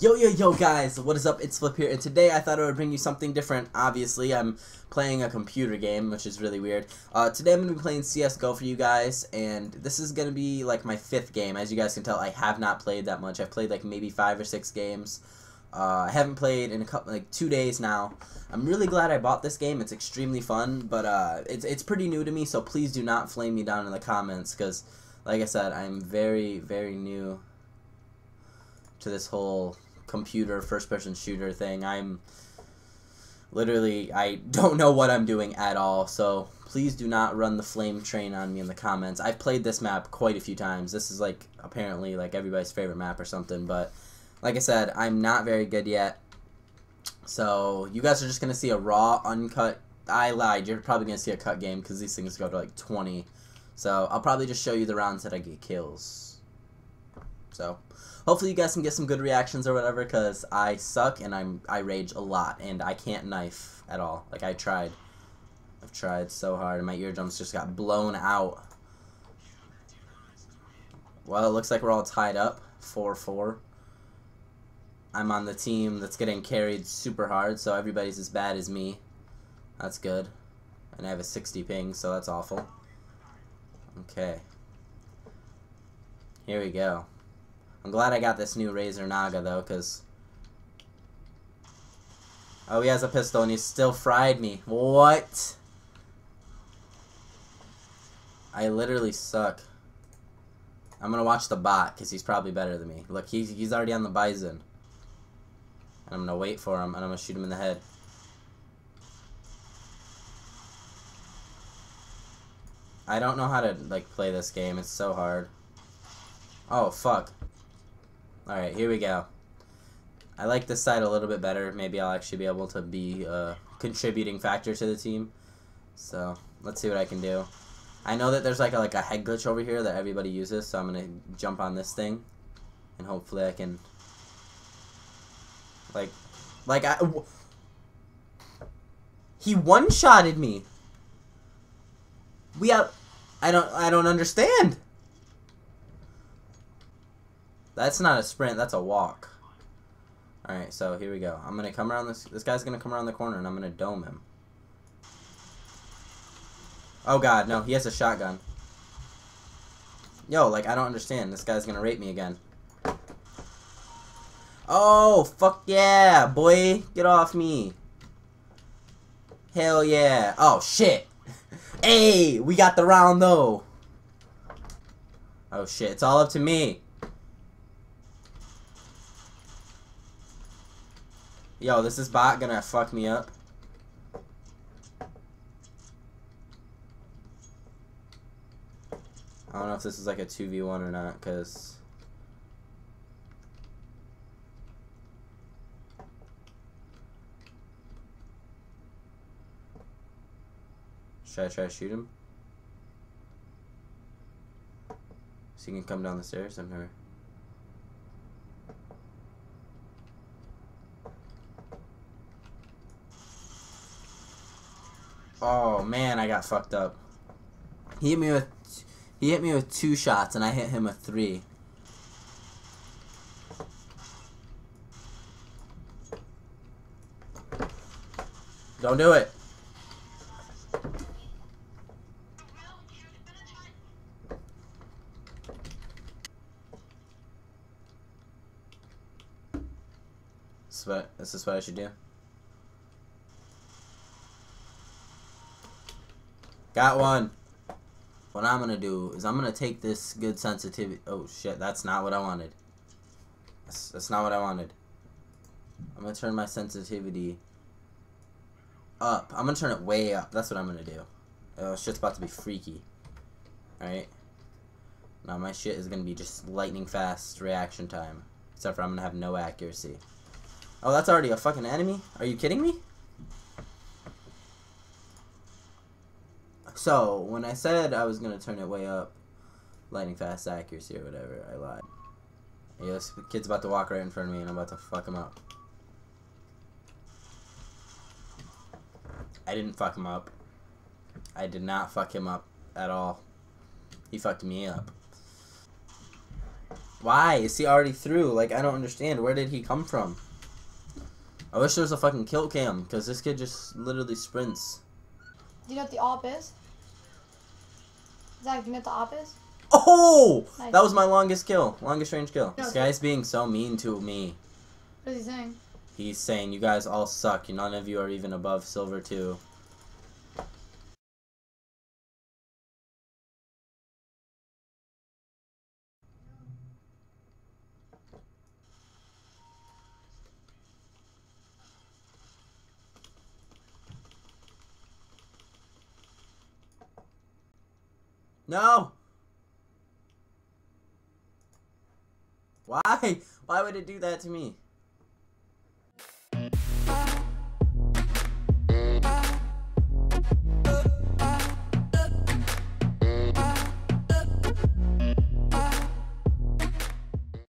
Yo guys, what is up? It's Flip here, and today I thought I would bring you something different. Obviously, I'm playing a computer game, which is really weird. Today I'm going to be playing CSGO for you guys, and this is going to be like my fifth game. As you guys can tell, I have not played that much. I've played like maybe 5 or 6 games. I haven't played in a couple, like 2 days now. I'm really glad I bought this game. It's extremely fun, but it's pretty new to me, so please do not flame me down in the comments, because like I said, I'm very, very new to this whole computer first-person shooter thing. I don't know what I'm doing at all, so please do not run the flame train on me in the comments. I've played this map quite a few times. This is like apparently like everybody's favorite map or something, but like I said, I'm not very good yet, so you guys are just gonna see a raw uncut. I lied, you're probably gonna see a cut game because these things go to like 20, so I'll probably just show you the rounds that I get kills. So hopefully you guys can get some good reactions or whatever, because I suck and I rage a lot, and I can't knife at all. Like, I've tried so hard, and my eardrums just got blown out. Well, it looks like we're all tied up, 4-4. I'm on the team that's getting carried super hard, so everybody's as bad as me. That's good. And I have a 60 ping, so that's awful. Okay. Here we go. I'm glad I got this new Razer Naga, though, because... oh, he has a pistol, and he still fried me. What? I literally suck. I'm going to watch the bot, because he's probably better than me. Look, he's already on the Bison. And I'm going to wait for him, and I'm going to shoot him in the head. I don't know how to, like, play this game. It's so hard. Oh, fuck. Alright, here we go. I like this side a little bit better. Maybe I'll actually be able to be a contributing factor to the team. So, let's see what I can do. I know that there's like a head glitch over here that everybody uses, so I'm going to jump on this thing. And hopefully I can... He one-shotted me! I don't understand! That's not a sprint, that's a walk. Alright, so here we go. I'm gonna come around this guy's gonna come around the corner, and I'm gonna dome him. Oh god, no, he has a shotgun. Yo, like, I don't understand. This guy's gonna rape me again. Oh, fuck yeah, boy! Get off me. Hell yeah. Oh shit. Hey, we got the round though. Oh shit, it's all up to me. Yo, this is bot gonna fuck me up. I don't know if this is like a 2v1 or not, because... should I try to shoot him? So he can come down the stairs? I'm here. Oh man, I got fucked up. He hit me with 2 shots, and I hit him with 3. Don't do it. This is what I should do. Got one. What I'm gonna do is I'm gonna take this good sensitivity. Oh shit, that's not what I wanted. That's not what I wanted. I'm gonna turn my sensitivity up. I'm gonna turn it way up. That's what I'm gonna do. Oh, shit's about to be freaky. Alright. Now my shit is gonna be just lightning fast reaction time. Except for I'm gonna have no accuracy. Oh, that's already a fucking enemy? Are you kidding me? So, when I said I was going to turn it way up, lightning fast accuracy or whatever, I lied. Yeah, this kid's about to walk right in front of me, and I'm about to fuck him up. I didn't fuck him up. I did not fuck him up at all. He fucked me up. Why? Is he already through? Like, I don't understand. Where did he come from? I wish there was a fucking kill cam, because this kid just literally sprints. Do you know what the AWP is? Zach, do you know what the AWP is? Oh! Nice. That was my longest kill. Longest range kill. No, this guy's being so mean to me. What is he saying? He's saying, you guys all suck. None of you are even above Silver 2. No! Why? Why would it do that to me?